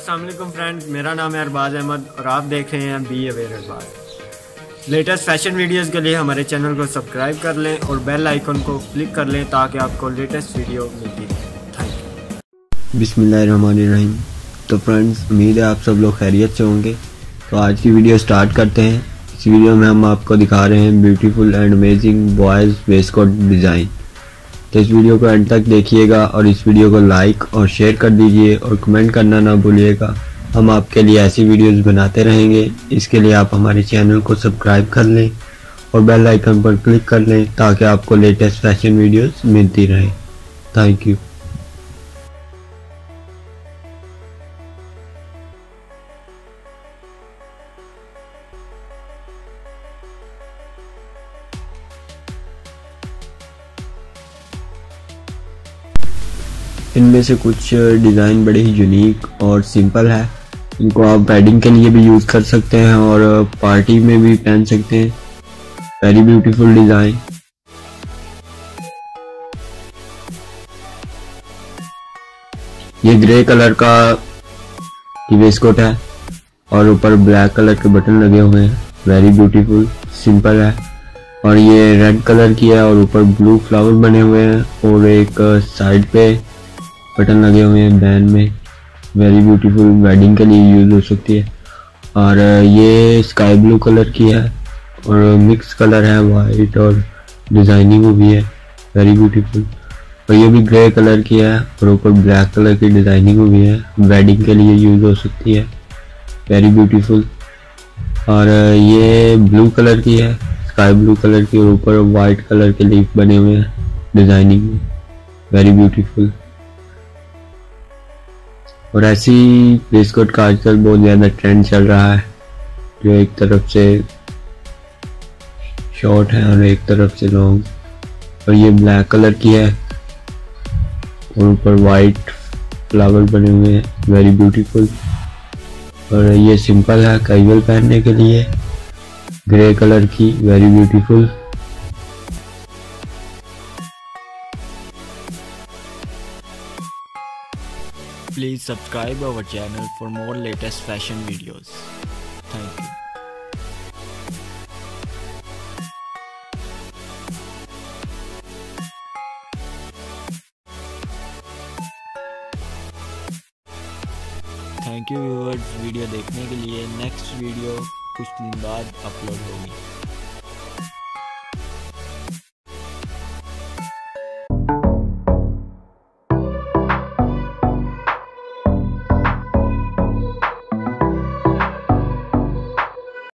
अस्सलाम वालेकुम फ्रेंड, मेरा नाम है अरबाज अहमद और आप देख रहे हैं be aware Arbaaz. Latest fashion videos के लिए हमारे चैनल को सब्सक्राइब कर लें और बेल आइकन को क्लिक कर लें ताकि आपको लेटेस्ट वीडियो मिलती रहे। Thank you. बिस्मिल्लाहिर्रहमानिर्रहीम। तो फ्रेंड्स, उम्मीद है आप सब लोग खैरियत से होंगे। तो आज की वीडियो स्टार्ट करते हैं। इस वीडियो में हम आपको दिखा रहे हैं beautiful and amazing boys waistcoat design. तो इस वीडियो को एंड तक देखिएगा और इस वीडियो को लाइक और शेयर कर दीजिए और कमेंट करना ना भूलिएगा। हम आपके लिए ऐसी वीडियोस बनाते रहेंगे। इसके लिए आप हमारे चैनल को सब्सक्राइब कर लें और बेल आइकन पर क्लिक कर लें ताकि आपको लेटेस्ट फैशन वीडियोस मिलती रहे। Thank you. इनमें से कुछ डिज़ाइन बड़े ही यूनिक और सिंपल है। इनको आप वेडिंग के लिए भी यूज़ कर सकते हैं और पार्टी में भी पहन सकते हैं। Very beautiful design. ये ग्रे कलर का वेस्टकोट है और ऊपर ब्लैक कलर के बटन लगे हुए हैं। वेरी ब्यूटीफुल, सिंपल है। और ये रेड कलर की है और ऊपर ब्लू फ्लावर बने हुए हैं और एक साइड पे बटन लगे हुए हैं बैन में। वेरी ब्यूटीफुल, वेडिंग के लिए यूज़ हो सकती है। और ये स्काई ब्लू कलर की है और मिक्स कलर है, वाइट और डिज़ाइनिंग वो भी है। Very beautiful. और ये भी ग्रे कलर की है और ऊपर ब्लैक कलर की डिज़ाइनिंग वो भी है। वेडिंग के लिए यूज़ हो सकती है। Very beautiful. और ये ब्लू कलर की है, स्काई ब्लू कलर की, और ऊपर वाइट कलर के लीफ बने हुए हैं डिज़ाइनिंग में। Very beautiful. और ऐसी वेस्टकोट का आजकल बहुत ज़्यादा ट्रेंड चल रहा है, जो एक तरफ से शॉर्ट है और एक तरफ से लॉन्ग। और ये ब्लैक कलर की है और ऊपर वाइट फ्लावर बने हुए हैं। Very beautiful. और ये सिंपल है कैजुअल पहनने के लिए, ग्रे कलर की। Very beautiful. Please subscribe our channel for more latest fashion videos. Thank you. Thank you viewers video देखने के लिए। नेक्स्ट वीडियो कुछ दिन बाद अपलोड होगी।